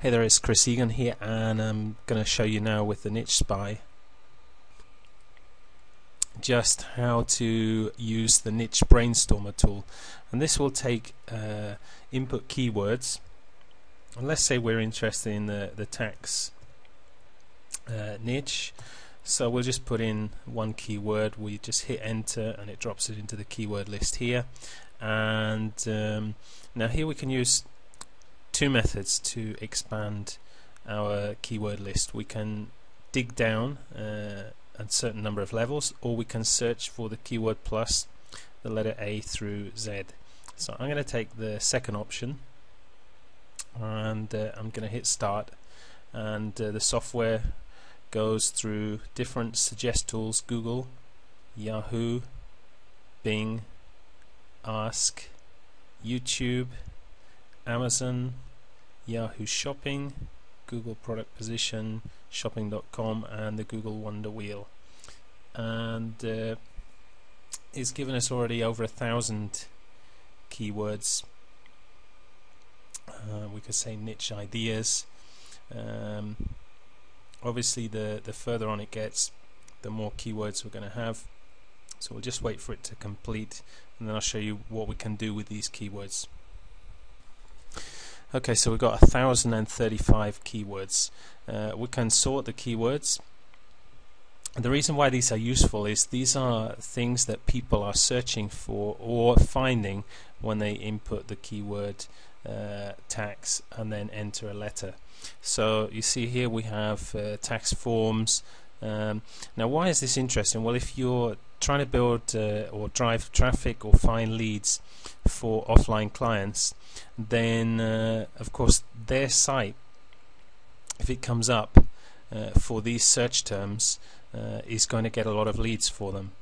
Hey there, it's Chris Egan here, and I'm going to show you now with the Niche Spy just how to use the Niche Brainstormer tool. And this will take input keywords, and let's say we're interested in the tax niche, so we'll just put in one keyword. We just hit enter and it drops it into the keyword list here. And now here we can use two methods to expand our keyword list. We can dig down a certain number of levels, or we can search for the keyword plus the letter A through Z. So I'm going to take the second option, and I'm going to hit start, and the software goes through different suggest tools: Google, Yahoo, Bing, Ask, YouTube, Amazon, Yahoo Shopping, Google Product Position, Shopping.com, and the Google Wonder Wheel. And it's given us already over 1,000 keywords. We could say niche ideas. Obviously the further on it gets, the more keywords we're going to have. So we'll just wait for it to complete, and then I'll show you what we can do with these keywords. Okay, so we've got 1,035 keywords. We can sort the keywords. And the reason why these are useful is these are things that people are searching for or finding when they input the keyword tax and then enter a letter. So you see here we have tax forms. Now why is this interesting? Well, if you're trying to build or drive traffic or find leads for offline clients, then of course their site, if it comes up for these search terms, is going to get a lot of leads for them,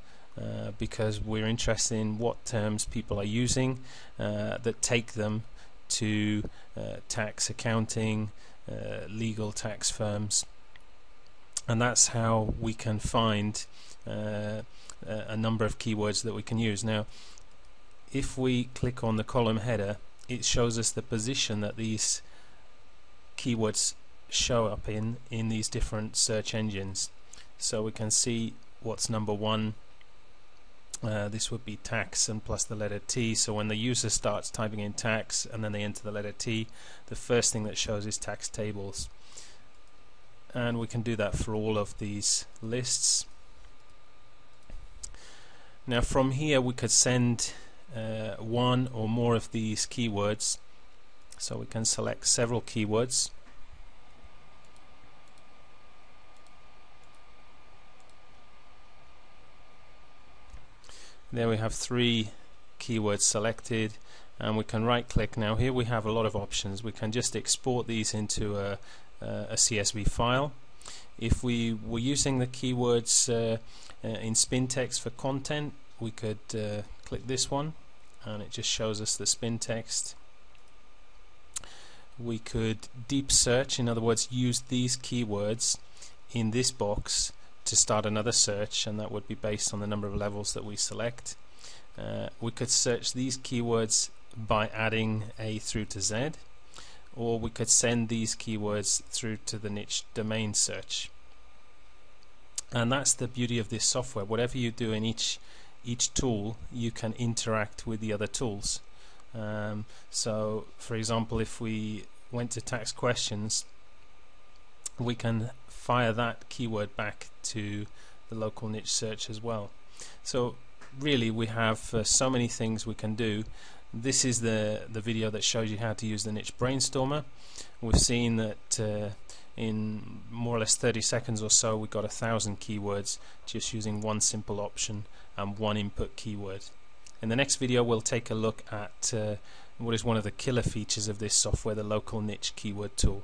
because we're interested in what terms people are using that take them to tax accounting, legal tax firms. And that's how we can find a number of keywords that we can use. Now, if we click on the column header, it shows us the position that these keywords show up in these different search engines. So we can see what's number one. This would be tax and plus the letter T. So when the user starts typing in tax and then they enter the letter T, the first thing that shows is tax tables. And we can do that for all of these lists. Now from here we could send one or more of these keywords, so we can select several keywords, and there we have 3 keywords selected. And we can right click. Now here we have a lot of options. We can just export these into a CSV file. If we were using the keywords in spin text for content, we could click this one and it just shows us the spin text. We could deep search, in other words use these keywords in this box to start another search, and that would be based on the number of levels that we select. We could search these keywords by adding A through to Z, or we could send these keywords through to the niche domain search. And that's the beauty of this software. Whatever you do in each tool, you can interact with the other tools. So for example, if we went to tax questions, we can fire that keyword back to the local niche search as well. So really we have so many things we can do. This is the video that shows you how to use the Niche Brainstormer. We've seen that in more or less 30 seconds or so we got 1,000 keywords just using one simple option and one input keyword. In the next video we'll take a look at what is one of the killer features of this software, the local niche keyword tool.